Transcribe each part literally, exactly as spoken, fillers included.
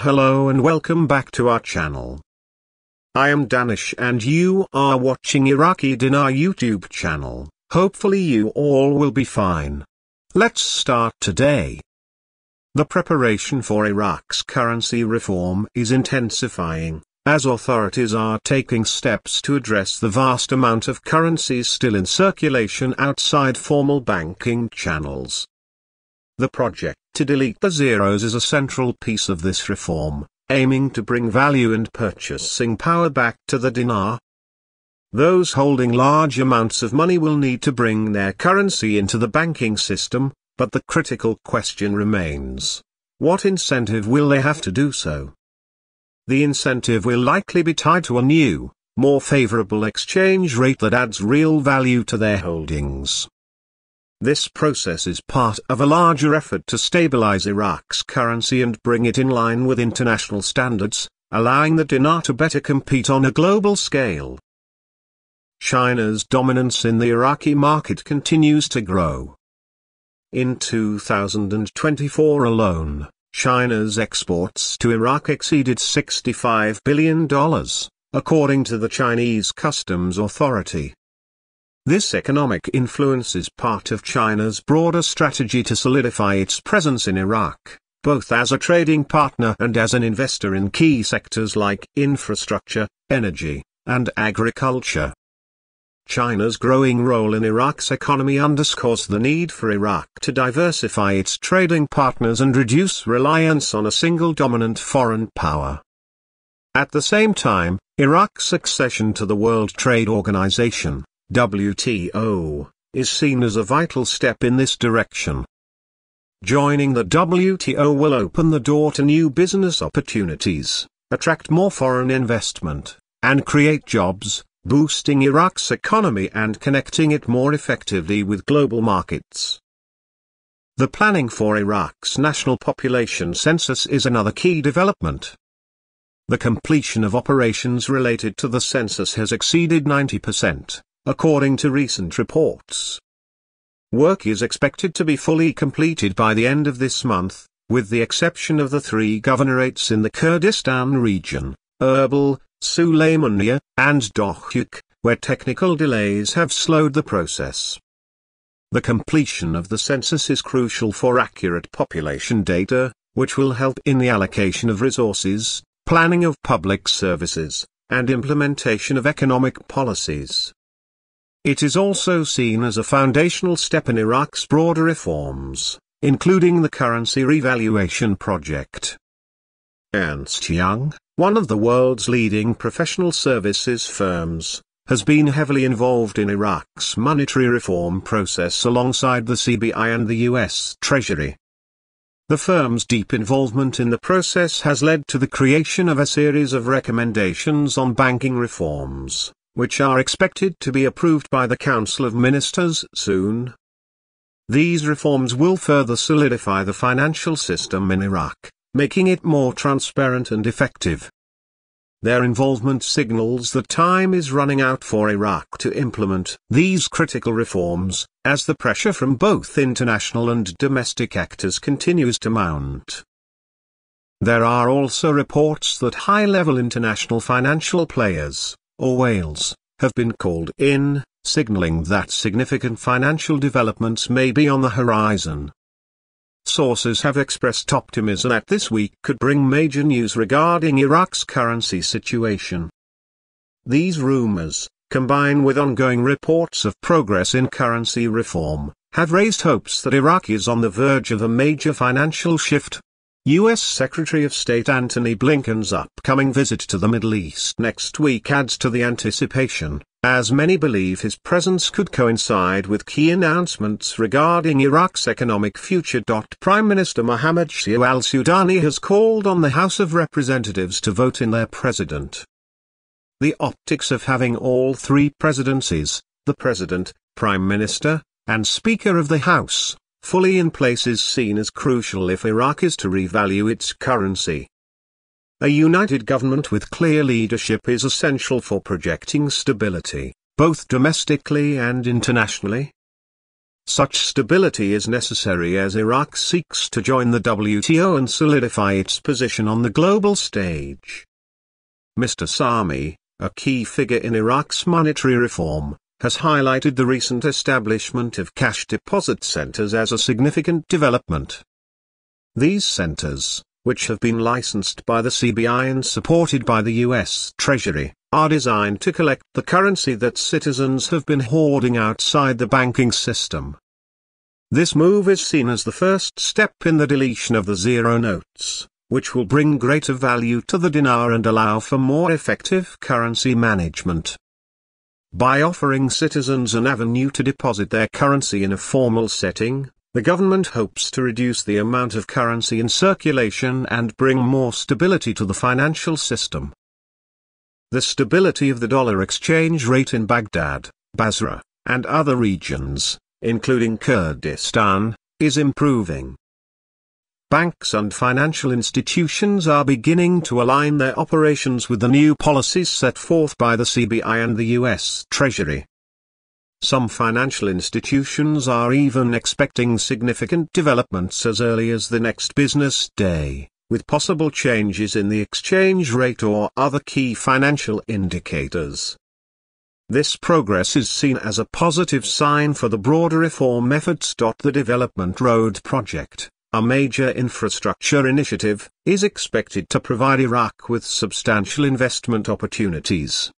Hello and welcome back to our channel. I am Danish and you are watching Iraqi Dinar YouTube channel. Hopefully you all will be fine. Let's start today. The preparation for Iraq's currency reform is intensifying, as authorities are taking steps to address the vast amount of currencies still in circulation outside formal banking channels. The project to delete the zeros is a central piece of this reform, aiming to bring value and purchasing power back to the dinar. Those holding large amounts of money will need to bring their currency into the banking system, but the critical question remains: what incentive will they have to do so? The incentive will likely be tied to a new, more favorable exchange rate that adds real value to their holdings. This process is part of a larger effort to stabilize Iraq's currency and bring it in line with international standards, allowing the dinar to better compete on a global scale. China's dominance in the Iraqi market continues to grow. In two thousand twenty-four alone, China's exports to Iraq exceeded sixty-five billion dollars, according to the Chinese Customs Authority. This economic influence is part of China's broader strategy to solidify its presence in Iraq, both as a trading partner and as an investor in key sectors like infrastructure, energy, and agriculture. China's growing role in Iraq's economy underscores the need for Iraq to diversify its trading partners and reduce reliance on a single dominant foreign power. At the same time, Iraq's accession to the World Trade Organization W T O, is seen as a vital step in this direction. Joining the W T O will open the door to new business opportunities, attract more foreign investment, and create jobs, boosting Iraq's economy and connecting it more effectively with global markets. The planning for Iraq's national population census is another key development. The completion of operations related to the census has exceeded ninety percent. According to recent reports. Work is expected to be fully completed by the end of this month, with the exception of the three governorates in the Kurdistan region, Erbil, Sulaymaniyah, and Dohuk, where technical delays have slowed the process. The completion of the census is crucial for accurate population data, which will help in the allocation of resources, planning of public services, and implementation of economic policies. It is also seen as a foundational step in Iraq's broader reforms, including the currency revaluation project. Ernst and Young, one of the world's leading professional services firms, has been heavily involved in Iraq's monetary reform process alongside the C B I and the U S Treasury. The firm's deep involvement in the process has led to the creation of a series of recommendations on banking reforms, which are expected to be approved by the Council of Ministers soon. These reforms will further solidify the financial system in Iraq, making it more transparent and effective. Their involvement signals that time is running out for Iraq to implement these critical reforms, as the pressure from both international and domestic actors continues to mount. There are also reports that high-level international financial players, or whales, have been called in, signaling that significant financial developments may be on the horizon. Sources have expressed optimism that this week could bring major news regarding Iraq's currency situation. These rumors, combined with ongoing reports of progress in currency reform, have raised hopes that Iraq is on the verge of a major financial shift. U S Secretary of State Antony Blinken's upcoming visit to the Middle East next week adds to the anticipation, as many believe his presence could coincide with key announcements regarding Iraq's economic future. Prime Minister Mohammed Shia al-Sudani has called on the House of Representatives to vote in their president. The optics of having all three presidencies, the president, prime minister, and speaker of the House, fully in place is seen as crucial if Iraq is to revalue its currency. A united government with clear leadership is essential for projecting stability, both domestically and internationally. Such stability is necessary as Iraq seeks to join the W T O and solidify its position on the global stage. Mister Sami, a key figure in Iraq's monetary reform, has highlighted the recent establishment of cash deposit centers as a significant development. These centers, which have been licensed by the C B I and supported by the U S Treasury, are designed to collect the currency that citizens have been hoarding outside the banking system. This move is seen as the first step in the deletion of the zero notes, which will bring greater value to the dinar and allow for more effective currency management. By offering citizens an avenue to deposit their currency in a formal setting, the government hopes to reduce the amount of currency in circulation and bring more stability to the financial system. The stability of the dollar exchange rate in Baghdad, Basra, and other regions, including Kurdistan, is improving. Banks and financial institutions are beginning to align their operations with the new policies set forth by the C B I and the U S Treasury. Some financial institutions are even expecting significant developments as early as the next business day, with possible changes in the exchange rate or other key financial indicators. This progress is seen as a positive sign for the broader reform efforts. The Development Road Project, a major infrastructure initiative, is expected to provide Iraq with substantial investment opportunities.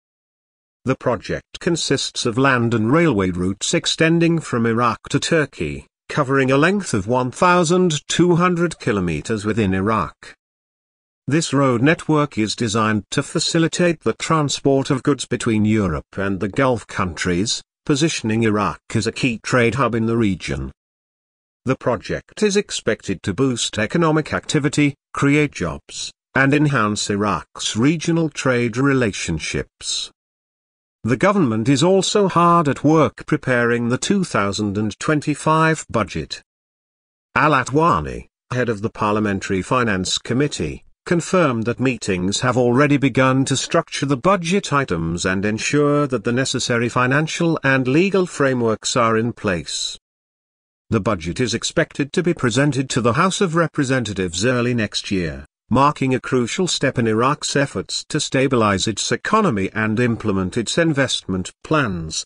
The project consists of land and railway routes extending from Iraq to Turkey, covering a length of one thousand two hundred kilometers within Iraq. This road network is designed to facilitate the transport of goods between Europe and the Gulf countries, positioning Iraq as a key trade hub in the region. The project is expected to boost economic activity, create jobs, and enhance Iraq's regional trade relationships. The government is also hard at work preparing the two thousand twenty-five budget. Alatwani, head of the Parliamentary Finance Committee, confirmed that meetings have already begun to structure the budget items and ensure that the necessary financial and legal frameworks are in place. The budget is expected to be presented to the House of Representatives early next year, marking a crucial step in Iraq's efforts to stabilize its economy and implement its investment plans.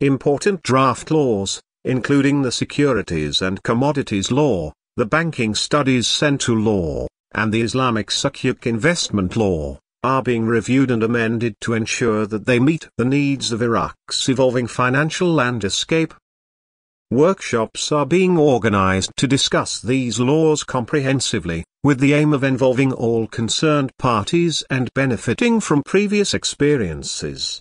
Important draft laws, including the Securities and Commodities Law, the Banking Studies Centre Law, and the Islamic Sukuk Investment Law, are being reviewed and amended to ensure that they meet the needs of Iraq's evolving financial landscape. Workshops are being organized to discuss these laws comprehensively, with the aim of involving all concerned parties and benefiting from previous experiences.